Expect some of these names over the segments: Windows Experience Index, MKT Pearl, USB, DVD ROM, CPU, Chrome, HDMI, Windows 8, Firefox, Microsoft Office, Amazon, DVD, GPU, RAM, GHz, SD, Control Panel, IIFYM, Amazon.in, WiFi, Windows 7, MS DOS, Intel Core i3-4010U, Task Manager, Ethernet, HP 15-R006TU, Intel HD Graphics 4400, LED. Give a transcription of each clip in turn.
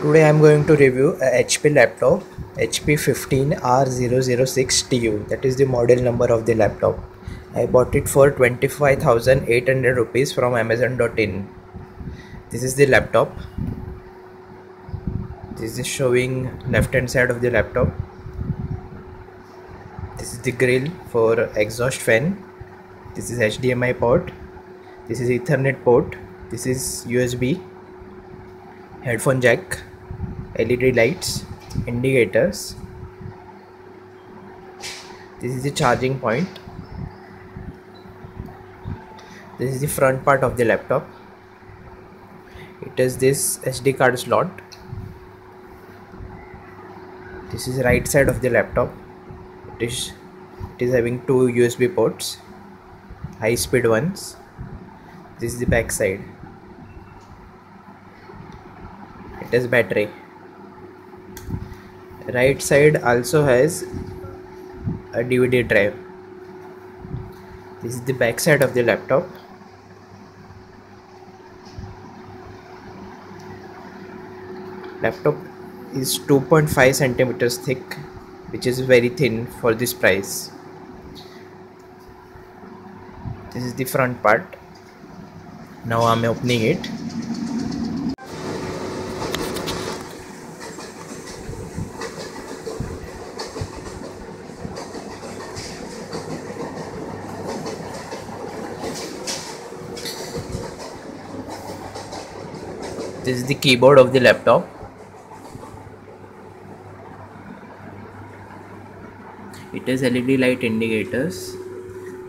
Today I am going to review a HP laptop, HP 15-R006TU. That is the model number of the laptop. I bought it for 25,800 rupees from Amazon.in. This is the laptop. This is showing left hand side of the laptop. This is the grill for exhaust fan. This is HDMI port. This is Ethernet port. This is USB, headphone jack, LED lights, indicators. This is the charging point. This is the front part of the laptop. It has this SD card slot. This is right side of the laptop. It is having two USB ports, high speed ones. This is the back side. It has battery. Right side also has a DVD drive. This is the back side of the laptop. Laptop is 2.5 centimeters thick, which is very thin for this price. This is the front part. Now I'm opening it. This is the keyboard of the laptop. It has LED light indicators.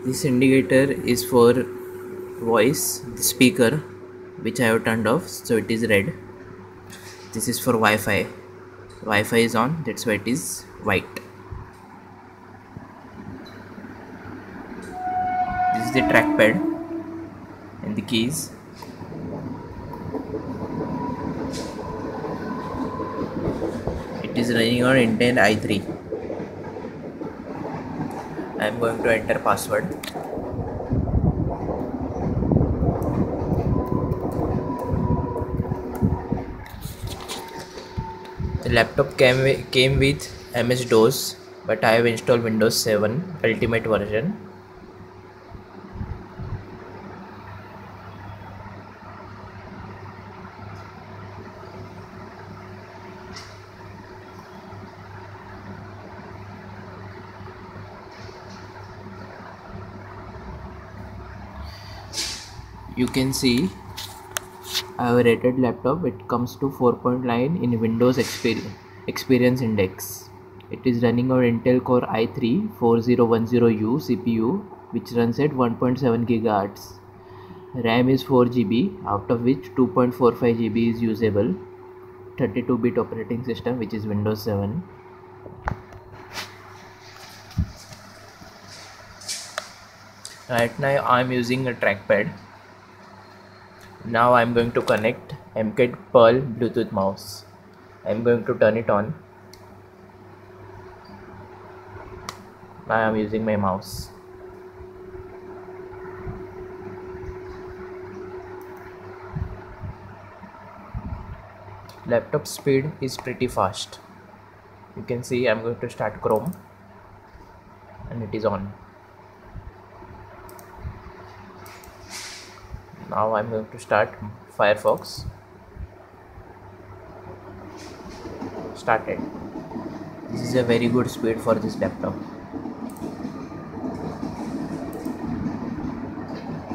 This indicator is for voice, the speaker, which I have turned off, so it is red. This is for Wi-Fi. Wi-Fi is on, that's why it is white. This is the trackpad and the keys. It is running on Intel i3. I am going to enter password. The laptop came with MS DOS, but I have installed Windows 7 Ultimate version. You can see I have rated laptop. It comes to 4.9 in Windows Experience Index. It is running on Intel Core i3-4010U CPU, which runs at 1.7 GHz. RAM is 4 GB, out of which 2.45 GB is usable. 32-bit operating system, which is Windows 7. Right now I am using a trackpad. Now I am going to connect MKT Pearl Bluetooth mouse. I am going to turn it on. Now I am using my mouse. Laptop speed is pretty fast. You can see I am going to start Chrome and it is on. Now I'm going to start Firefox. Started. This is a very good speed for this laptop.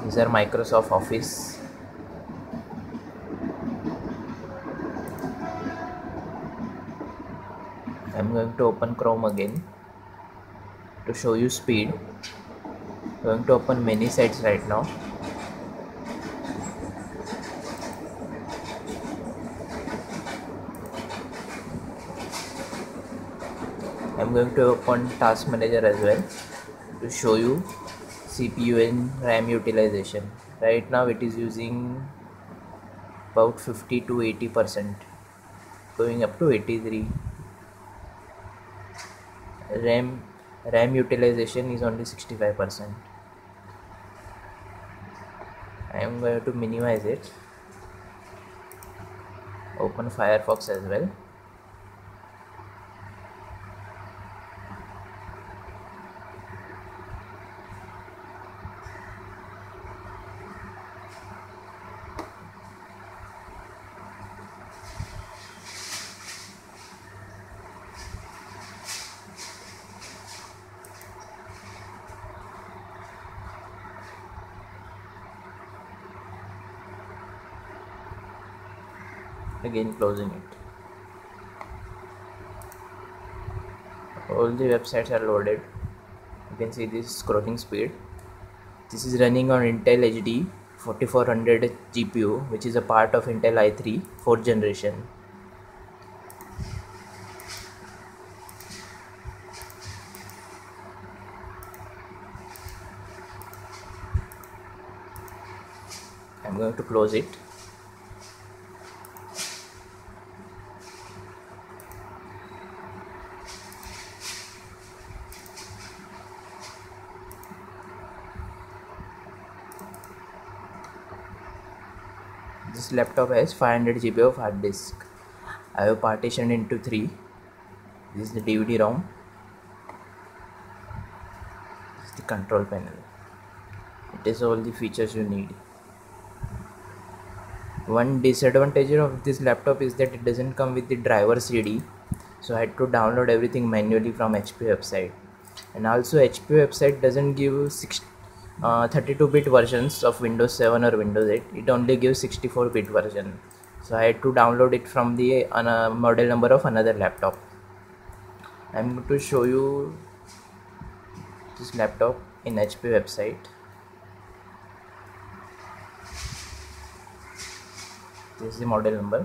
These are Microsoft Office. I'm going to open Chrome again to show you speed. I'm going to open many sites right now. I'm going to open Task Manager as well to show you CPU and RAM utilization. Right now it is using about 50 to 80%, going up to 83. RAM utilization is only 65%. I am going to minimize it. open Firefox as well. Again closing it. All the websites are loaded. You can see this scrolling speed. This is running on Intel HD 4400 GPU, which is a part of Intel i3 4th generation. I'm going to close it. This laptop has 500 GB of hard disk. I have partitioned into 3. This is the DVD ROM. This is the control panel. It is all the features you need. One disadvantage of this laptop is that it doesn't come with the driver CD, so I had to download everything manually from HP website. And also HP website doesn't give 32-bit versions of Windows 7 or Windows 8. It only gives 64-bit version, so I had to download it from the model number of another laptop. I'm going to show you this laptop in HP website. This is the model number. I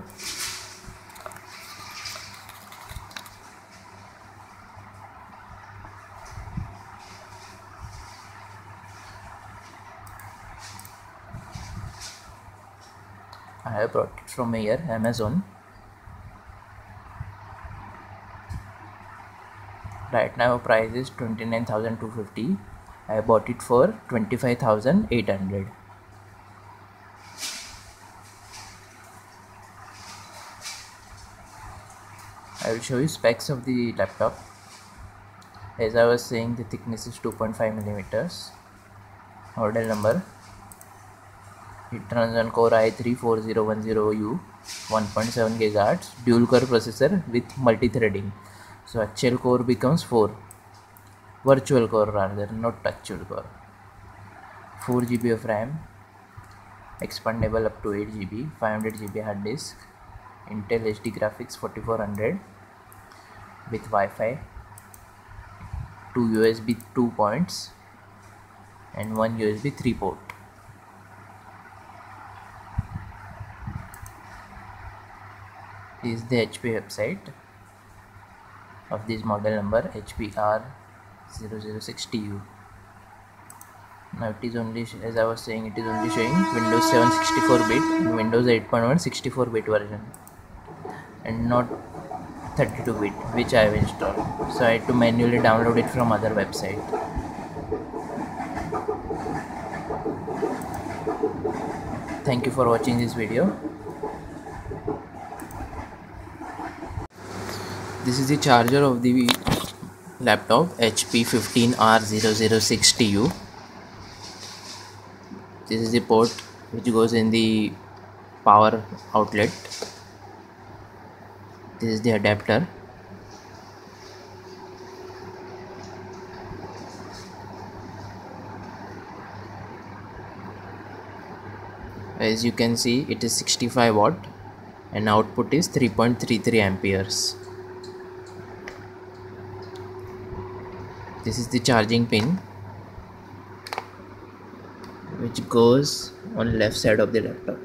have brought it from here, Amazon. Right now price is 29,250. I bought it for 25,800. I will show you specs of the laptop. As I was saying, the thickness is 2.5 millimeters. Model number. It runs on Core i3-4010U, 1.7 GHz, dual core processor with multi-threading. So actual core becomes 4, virtual core rather, not actual core. 4 GB of RAM, expandable up to 8 GB, 500 GB hard disk, Intel HD Graphics 4400 with Wi-Fi, 2 USB 2 ports and 1 USB 3 port. This is the HP website of this model number, HP R006TU. Now it is only, as I was saying, it is only showing Windows 7 64-bit and Windows 8.1 64-bit version and not 32-bit, which I have installed. So I had to manually download it from other website. Thank you for watching this video. This is the charger of the laptop, HP 15-R006TU. This is the port which goes in the power outlet. This is the adapter. As you can see, it is 65 watt and output is 3.33 amperes. This is the charging pin which goes on left side of the laptop.